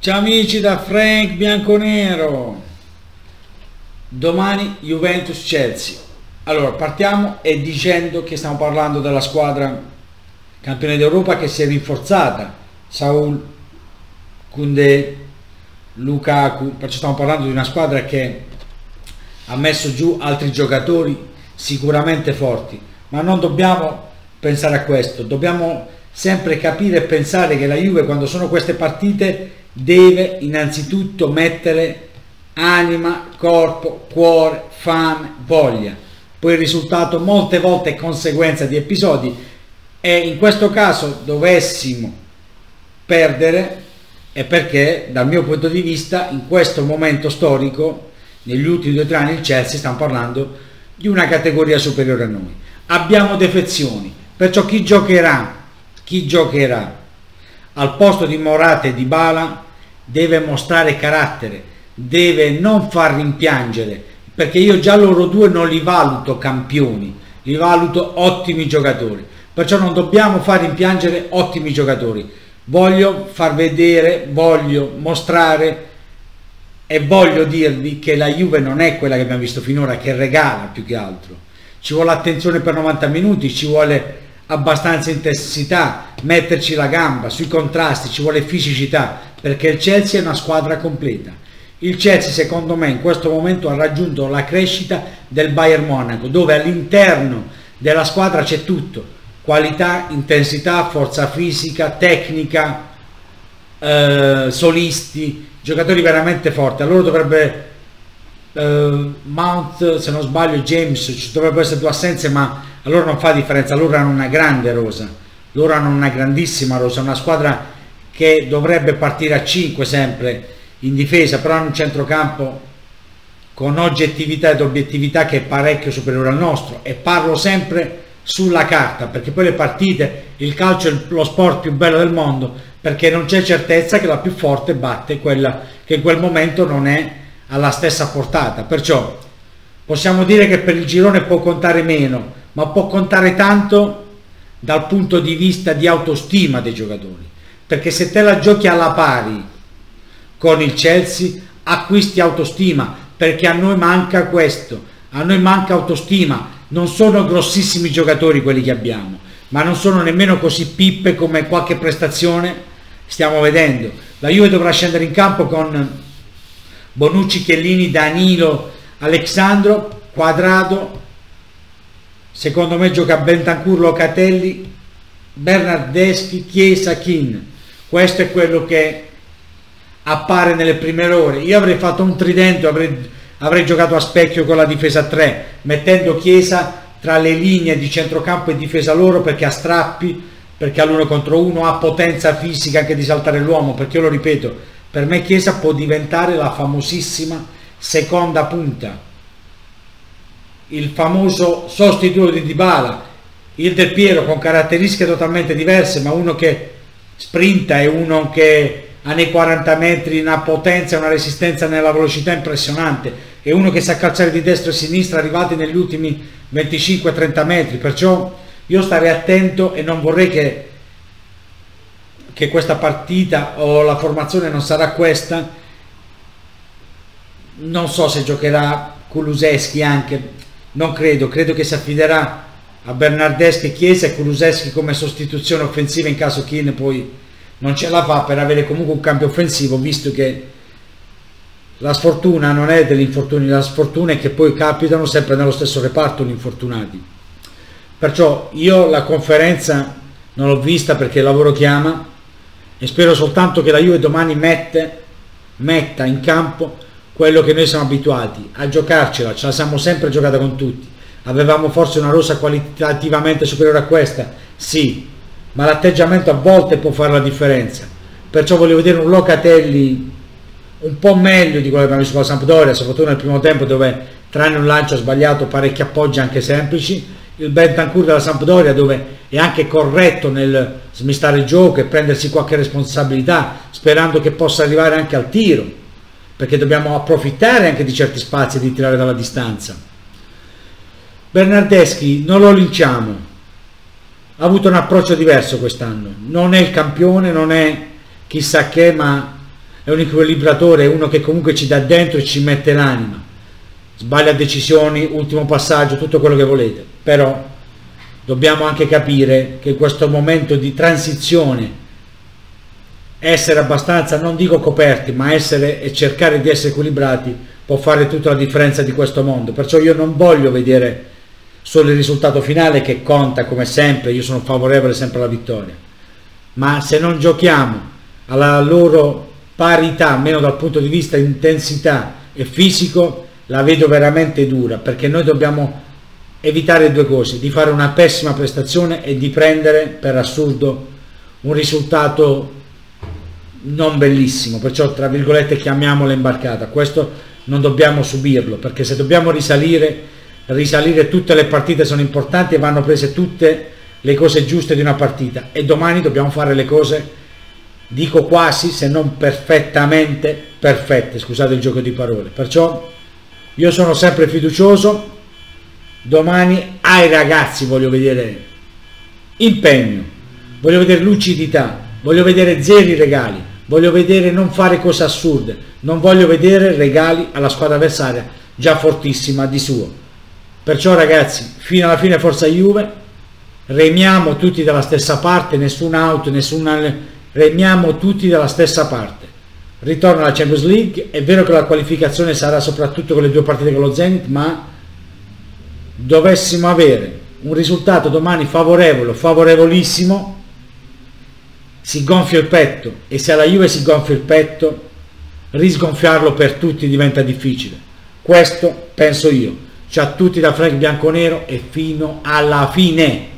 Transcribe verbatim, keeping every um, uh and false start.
Ciao amici da Frank Bianconero. Domani Juventus Chelsea. Allora partiamo e dicendo che stiamo parlando della squadra campione d'Europa che si è rinforzata. Saul Kunde, Lukaku, perciò stiamo parlando di una squadra che ha messo giù altri giocatori sicuramente forti, ma non dobbiamo pensare a questo, dobbiamo sempre capire e pensare che la Juve, quando sono queste partite, deve innanzitutto mettere anima, corpo, cuore, fame, voglia. Poi il risultato molte volte è conseguenza di episodi, e in questo caso dovessimo perdere è perché, dal mio punto di vista, in questo momento storico, negli ultimi due o tre anni il Chelsea, stiamo parlando di una categoria superiore a noi. Abbiamo defezioni, perciò chi giocherà, chi giocherà al posto di Morata e di Dybala deve mostrare carattere, deve non far rimpiangere, perché io già loro due non li valuto campioni, li valuto ottimi giocatori, perciò non dobbiamo far rimpiangere ottimi giocatori. Voglio far vedere, voglio mostrare e voglio dirvi che la Juve non è quella che abbiamo visto finora, che regala più che altro. Ci vuole attenzione per novanta minuti, ci vuole abbastanza intensità, metterci la gamba sui contrasti, ci vuole fisicità, perché il Chelsea è una squadra completa. Il Chelsea, secondo me, in questo momento ha raggiunto la crescita del Bayern Monaco, dove all'interno della squadra c'è tutto: qualità, intensità, forza fisica, tecnica, eh, solisti, giocatori veramente forti. Allora dovrebbe eh, Mount, se non sbaglio, James, ci dovrebbero essere due assenze, ma allora non fa differenza, loro hanno una grande rosa, loro hanno una grandissima rosa, una squadra che dovrebbe partire a cinque sempre in difesa, però hanno un centrocampo con oggettività ed obiettività che è parecchio superiore al nostro, e parlo sempre sulla carta, perché poi le partite, il calcio è lo sport più bello del mondo, perché non c'è certezza che la più forte batte quella che in quel momento non è alla stessa portata. Perciò possiamo dire che per il girone può contare meno, ma può contare tanto dal punto di vista di autostima dei giocatori, perché se te la giochi alla pari con il Chelsea acquisti autostima, perché a noi manca questo, a noi manca autostima. Non sono grossissimi giocatori quelli che abbiamo, ma non sono nemmeno così pippe come qualche prestazione stiamo vedendo. La Juve dovrà scendere in campo con Bonucci, Chiellini, Danilo, Alessandro, Quadrado, secondo me gioca Bentancur, Locatelli, Bernardeschi, Chiesa, Kin. Questo è quello che appare nelle prime ore. Io avrei fatto un tridente, avrei Avrei giocato a specchio con la difesa tre, mettendo Chiesa tra le linee di centrocampo e difesa loro, perché ha strappi, perché all'uno contro uno ha potenza fisica anche di saltare l'uomo, perché io lo ripeto, per me Chiesa può diventare la famosissima seconda punta, il famoso sostituto di Dybala, il Del Piero, con caratteristiche totalmente diverse, ma uno che sprinta e uno che ha nei quaranta metri una potenza e una resistenza nella velocità impressionante, e uno che sa calciare di destra e sinistra arrivati negli ultimi venticinque trenta metri. Perciò io starei attento e non vorrei che, che questa partita, o la formazione non sarà questa, non so se giocherà Kulusevski anche, non credo, credo che si affiderà a Bernardeschi, Chiesa e Kulusevski come sostituzione offensiva in caso Kin poi non ce la fa, per avere comunque un cambio offensivo, visto che la sfortuna non è degli infortuni, la sfortuna è che poi capitano sempre nello stesso reparto gli infortunati. Perciò io la conferenza non l'ho vista perché il lavoro chiama, e spero soltanto che la Juve domani mette, metta in campo quello che noi siamo abituati a giocarcela, ce la siamo sempre giocata con tutti, avevamo forse una rosa qualitativamente superiore a questa, sì, ma l'atteggiamento a volte può fare la differenza. Perciò voglio vedere un Locatelli un po' meglio di quello che abbiamo visto con la Sampdoria, soprattutto nel primo tempo, dove tranne un lancio ha sbagliato parecchi appoggi anche semplici. Il Bentancur della Sampdoria, dove è anche corretto nel smistare il gioco e prendersi qualche responsabilità, sperando che possa arrivare anche al tiro, perché dobbiamo approfittare anche di certi spazi e di tirare dalla distanza. Bernardeschi non lo linciamo, ha avuto un approccio diverso quest'anno, non è il campione, non è chissà che, ma è un equilibratore, è uno che comunque ci dà dentro e ci mette l'anima, sbaglia decisioni, ultimo passaggio, tutto quello che volete, però dobbiamo anche capire che in questo momento di transizione essere abbastanza, non dico coperti, ma essere e cercare di essere equilibrati può fare tutta la differenza di questo mondo. Perciò io non voglio vedere solo il risultato finale che conta, come sempre io sono favorevole sempre alla vittoria, ma se non giochiamo alla loro parità, almeno dal punto di vista intensità e fisico, la vedo veramente dura, perché noi dobbiamo evitare due cose: di fare una pessima prestazione e di prendere per assurdo un risultato non bellissimo, perciò tra virgolette chiamiamola imbarcata. Questo non dobbiamo subirlo, perché se dobbiamo risalire, risalire tutte le partite sono importanti e vanno prese tutte le cose giuste di una partita, e domani dobbiamo fare le cose, dico quasi se non perfettamente perfette, scusate il gioco di parole. Perciò io sono sempre fiducioso, domani ai ragazzi voglio vedere impegno, voglio vedere lucidità, voglio vedere zeri regali, voglio vedere non fare cose assurde, non voglio vedere regali alla squadra avversaria già fortissima di suo. Perciò ragazzi, fino alla fine forza Juve, remiamo tutti dalla stessa parte, nessun out, nessun... remiamo tutti dalla stessa parte. Ritorno alla Champions League, è vero che la qualificazione sarà soprattutto con le due partite con lo Zenit, ma dovessimo avere un risultato domani favorevole, favorevolissimo, si gonfia il petto, e se alla Juve si gonfia il petto, risgonfiarlo per tutti diventa difficile. Questo penso io. Ciao a tutti da Frank Bianconero e fino alla fine.